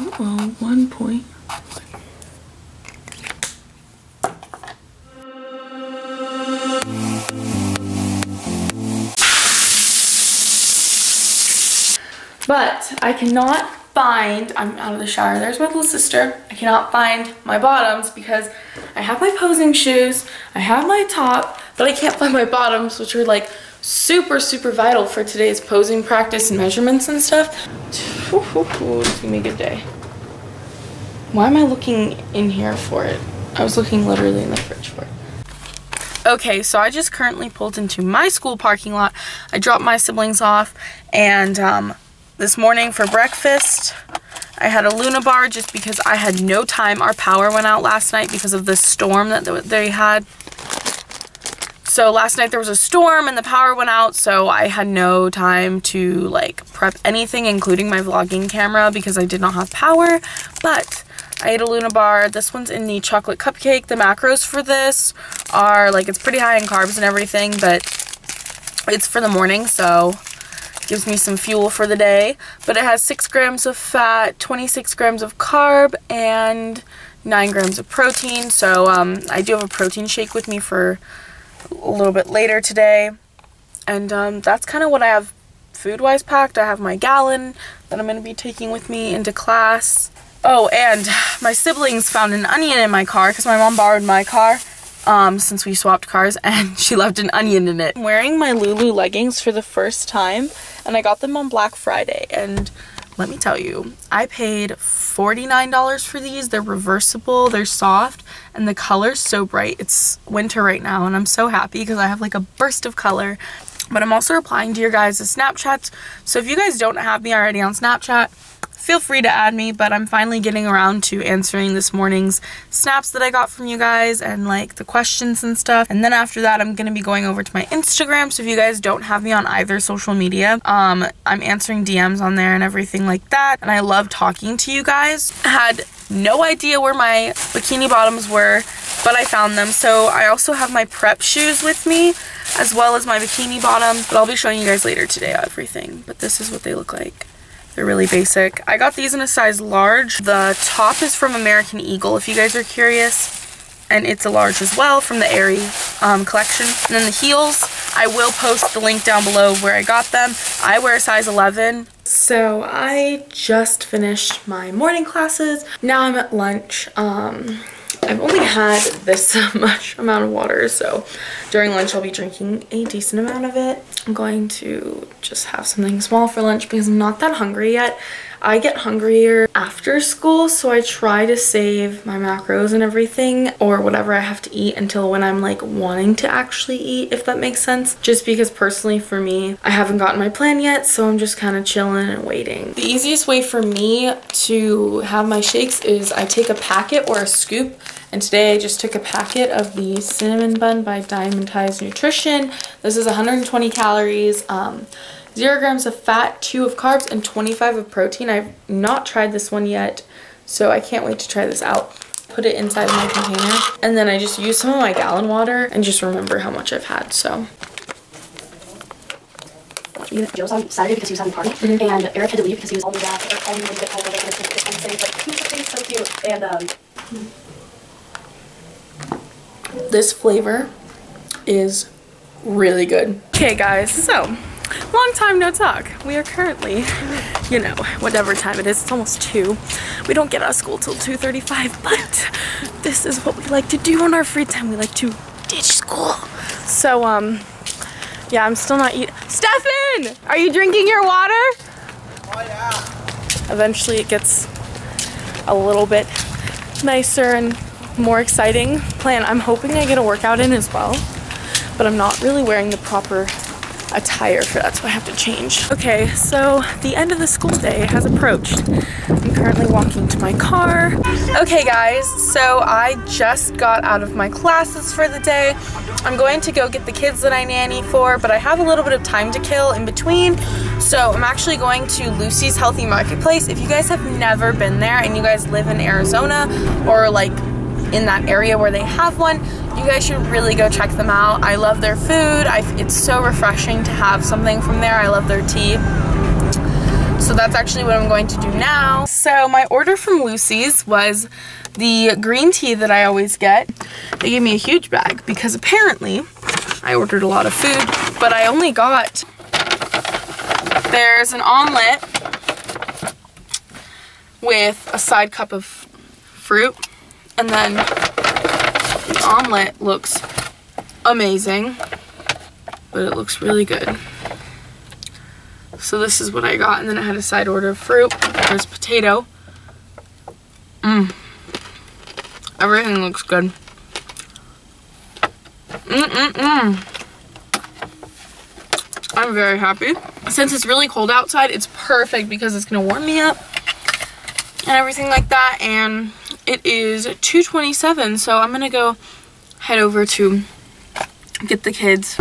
Uh-oh, 1 point. But I cannot find, I'm out of the shower, there's my little sister. I cannot find my bottoms because I have my posing shoes, I have my top, but I can't find my bottoms, which are like super, super vital for today's posing practice and measurements and stuff. It's gonna be a good day. Why am I looking in here for it? I was looking literally in the fridge for it. Okay, so I just currently pulled into my school parking lot. I dropped my siblings off and, this morning for breakfast, I had a Luna Bar just because I had no time. Our power went out last night because of the storm that they had. So last night there was a storm and the power went out, so I had no time to like prep anything, including my vlogging camera, because I did not have power. But I ate a Luna Bar. This one's in the chocolate cupcake. The macros for this are like, it's pretty high in carbs and everything, but it's for the morning, so gives me some fuel for the day. But it has 6 grams of fat, 26 grams of carb, and 9 grams of protein. So I do have a protein shake with me for a little bit later today. And that's kind of what I have food-wise packed. I have my gallon that I'm going to be taking with me into class. Oh, and my siblings found an onion in my car because my mom borrowed my car since we swapped cars, and she left an onion in it. I'm wearing my Lulu leggings for the first time, and I got them on Black Friday, and let me tell you, I paid $49 for these. They're reversible, they're soft, and the color's so bright. It's winter right now, and I'm so happy because I have like a burst of color. But I'm also replying to your guys' Snapchats, so if you guys don't have me already on Snapchat, feel free to add me. But I'm finally getting around to answering this morning's snaps that I got from you guys and like the questions and stuff. And then after that, I'm gonna be going over to my Instagram. So if you guys don't have me on either social media, I'm answering DMs on there and everything like that. And I love talking to you guys. I had no idea where my bikini bottoms were, but I found them. So I also have my prep shoes with me, as well as my bikini bottom. But I'll be showing you guys later today everything. But this is what they look like. They're really basic. I got these in a size large. The top is from American Eagle, if you guys are curious. And it's a large as well from the Aerie collection. And then the heels, I will post the link down below where I got them. I wear a size 11. So I just finished my morning classes. Now I'm at lunch. I've only had this much amount of water, so during lunch I'll be drinking a decent amount of it. I'm going to just have something small for lunch because I'm not that hungry yet. I get hungrier after school, so I try to save my macros and everything, or whatever I have to eat, until when I'm like wanting to actually eat, if that makes sense. Just because personally for me, I haven't gotten my plan yet, so I'm just kind of chilling and waiting. The easiest way for me to have my shakes is I take a packet or a scoop, and today I just took a packet of the cinnamon bun by Diamondized Nutrition. This is 120 calories. 0 grams of fat, 2 of carbs, and 25 of protein. I've not tried this one yet, so I can't wait to try this out. Put it inside my container, and then I just use some of my gallon water and just remember how much I've had, so. Joe's on Saturday because he was having a party, and Eric had to leave because he was all the way all the way all the way, and so he's like, he's so cute, and this flavor is really good. Okay guys, so long time no talk. We are currently, you know, whatever time it is, it's almost 2. We don't get out of school till 2:35, but this is what we like to do on our free time. We like to ditch school. So, yeah, I'm still not eating. Stefan! Are you drinking your water? Oh, yeah. Eventually it gets a little bit nicer and more exciting. Plan I'm hoping I get a workout in as well, but I'm not really wearing the proper attire for that, so I have to change. Okay, so the end of the school day has approached. I'm currently walking to my car. Okay guys, so I just got out of my classes for the day. I'm going to go get the kids that I nanny for, but I have a little bit of time to kill in between, so I'm actually going to Lucy's Healthy Marketplace. If you guys have never been there and you guys live in Arizona or like in that area where they have one, you guys should really go check them out. I love their food. It's so refreshing to have something from there. I love their tea. So that's actually what I'm going to do now. So my order from Lucy's was the green tea that I always get. They gave me a huge bag because apparently I ordered a lot of food, but I only got, there's an omelet with a side cup of fruit, and then the omelet looks amazing, but it looks really good. So this is what I got, and then I had a side order of fruit. There's potato. Everything looks good. I'm very happy. Since it's really cold outside, it's perfect because it's gonna warm me up and everything like that. And it is 2:27, so I'm gonna go head over to get the kids.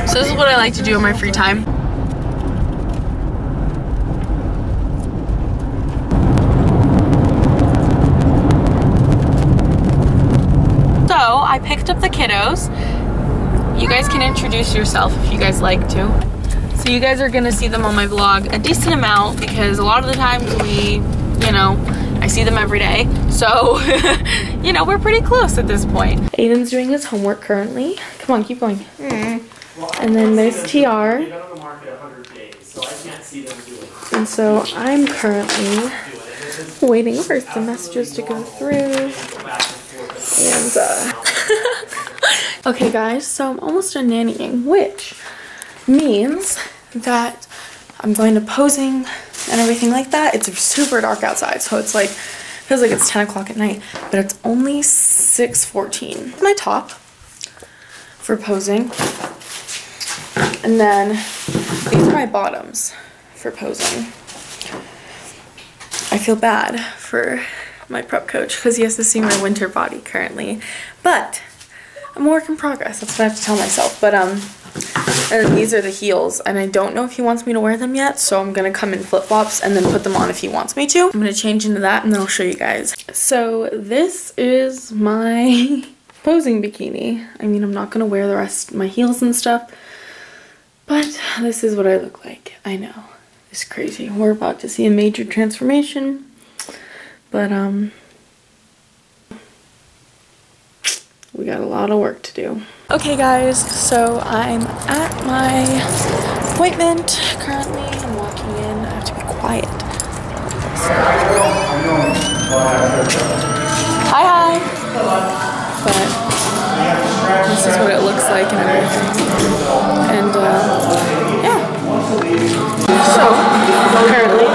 So this is what I like to do in my free time. So I picked up the kiddos. You guys can introduce yourself if you guys like to. So you guys are gonna see them on my vlog a decent amount because a lot of the times we, you know, I see them every day. So, you know, we're pretty close at this point. Aiden's doing his homework currently. Come on, keep going. And then there's TR. And so I'm currently waiting for some messages to go through. And, okay guys, so I'm almost done nannying, which means that I'm going to posing and everything like that. It's super dark outside, so it's like, feels like it's 10 o'clock at night, but it's only 6:14. My top for posing, and then these are my bottoms for posing. I feel bad for my prep coach because he has to see my winter body currently, but I'm a work in progress. That's what I have to tell myself. But and then these are the heels, and I don't know if he wants me to wear them yet, so I'm gonna come in flip-flops and then put them on if he wants me to. I'm gonna change into that and then I'll show you guys. So this is my posing bikini. I mean, I'm not gonna wear the rest of my heels and stuff, but this is what I look like. I know, it's crazy. We're about to see a major transformation, but we got a lot of work to do. Okay guys, so I'm at my appointment currently. I'm walking in. I have to be quiet. Hi. But this is what it looks like and everything. And yeah. So currently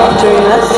I'm doing this.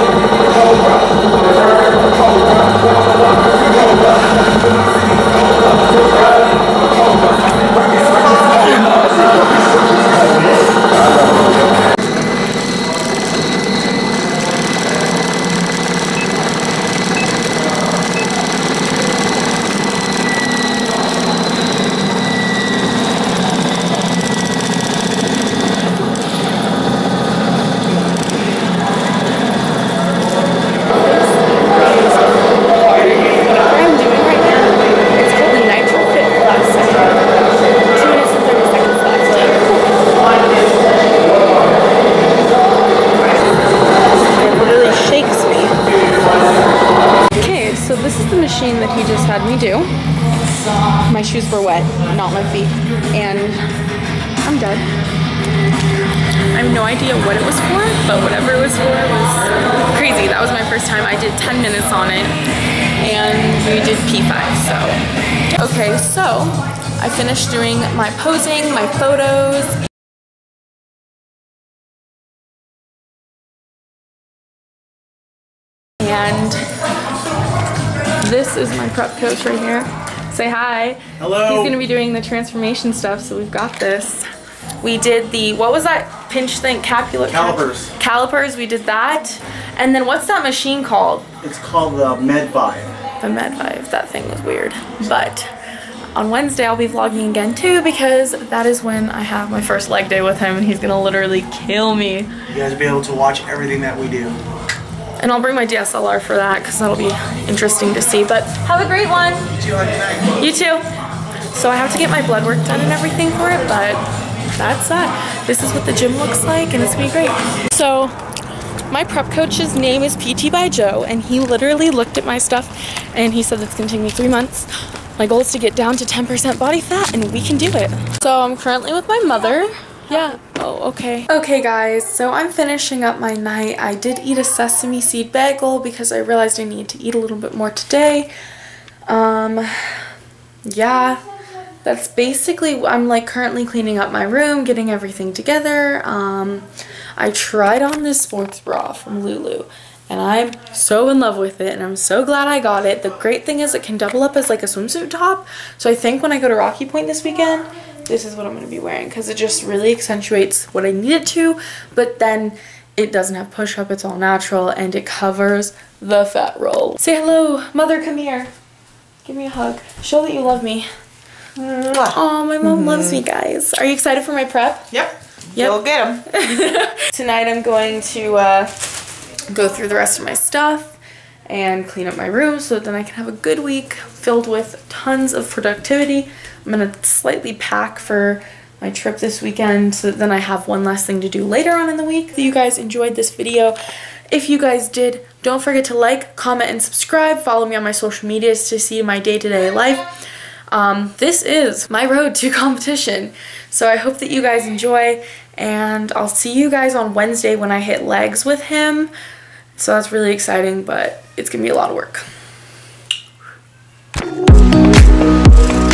Doing my posing, my photos. And this is my prep coach right here. Say hi. Hello. He's gonna be doing the transformation stuff, so we've got this. We did the, what was that pinch thing? Calipers. Calipers, we did that. And then what's that machine called? It's called the MedVibe. The MedVibe, that thing was weird, but on Wednesday, I'll be vlogging again too because that is when I have my first leg day with him and he's gonna literally kill me. You guys will be able to watch everything that we do. And I'll bring my DSLR for that because that'll be interesting to see. But have a great one. You too. So I have to get my blood work done and everything for it, but that's that. This is what the gym looks like, and it's gonna be great. So my prep coach's name is PT by Joe, and he literally looked at my stuff and he said it's gonna take me 3 months. My goal is to get down to 10% body fat, and we can do it. So I'm currently with my mother. Yeah. Oh, okay. Okay, guys, so I'm finishing up my night. I did eat a sesame seed bagel because I realized I need to eat a little bit more today. Yeah, that's basically, I'm like currently cleaning up my room, getting everything together. I tried on this sports bra from Lulu, and I'm so in love with it, and I'm so glad I got it. The great thing is it can double up as like a swimsuit top, so I think when I go to Rocky Point this weekend, this is what I'm going to be wearing, because it just really accentuates what I need it to, but then it doesn't have push-up, it's all natural, and it covers the fat roll. Say hello. Mother, come here. Give me a hug. Show that you love me. Oh, my mom loves me, guys. Are you excited for my prep? Yep. Go get them. Tonight I'm going to go through the rest of my stuff and clean up my room so that then I can have a good week filled with tons of productivity. I'm going to slightly pack for my trip this weekend so that then I have one last thing to do later on in the week. If you guys enjoyed this video, if you guys did, don't forget to like, comment, and subscribe. Follow me on my social medias to see my day-to-day life. This is my road to competition. So I hope that you guys enjoy, and I'll see you guys on Wednesday when I hit legs with him. So that's really exciting, but it's going to be a lot of work.